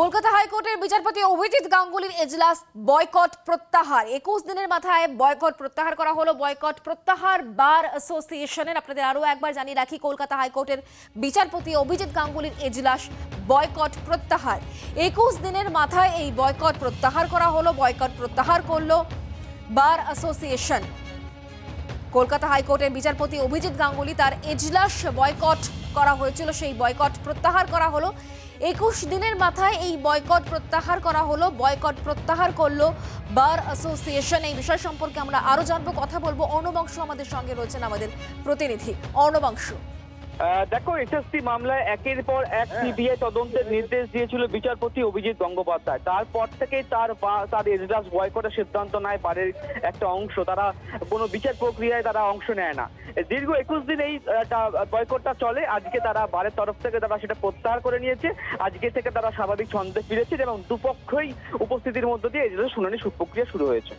কলকাতা হাইকোর্টের বিচারপতি অভিজিৎ গাঙ্গুলির এজলাস বয়কট প্রত্যাহার 21 দিনের মাথায় বয়কট প্রত্যাহার করা হলো। বয়কট প্রত্যাহার বার অ্যাসোসিয়েশনের আপনাদের আরো একবার জানিয়ে রাখি, কলকাতা হাইকোর্টের বিচারপতি অভিজিৎ গাঙ্গুলির এজলাস বয়কট প্রত্যাহার 21 দিনের মাথায় এই বয়কট প্রত্যাহার করা হলো। বয়কট প্রত্যাহার করলো বার অ্যাসোসিয়েশন। কলকাতা হাইকোর্টের বিচারপতি অভিজিৎ গাঙ্গুলি তার এজলাস বয়কট করা হয়েছিল, সেই বয়কট প্রত্যাহার করা হলো। 21 দিনের মাথায় এই বয়কট প্রত্যাহার করা হলো, বয়কট প্রত্যাহার করলো বার অ্যাসোসিয়েশন। এই বিষয় সম্পর্কে আমরা আরো জানবো, কথা বলবো। অর্ণব বংশ আমাদের সঙ্গে রয়েছেন, আমাদের প্রতিনিধি অর্ণব বংশ। দেখো, এসএসসি মামলায় একের পর এক সিবিআই তদন্তের নির্দেশ দিয়েছিল বিচারপতি অভিজিৎ গঙ্গোপাধ্যায়। তারপর থেকে তার এজলাস বয়কটের সিদ্ধান্ত নেয় বারের একটা অংশ। তারা কোনো বিচার প্রক্রিয়ায় তারা অংশ নেয় না। দীর্ঘ 21 দিন এই বয়কটটা চলে। আজকে তারা বারের তরফ থেকে তারা সেটা প্রত্যাহার করে নিয়েছে। আজকে থেকে তারা স্বাভাবিক ছন্দে ফিরেছে এবং দুপক্ষই উপস্থিতির মধ্য দিয়ে এজলাসের শুনানি প্রক্রিয়া শুরু হয়েছে।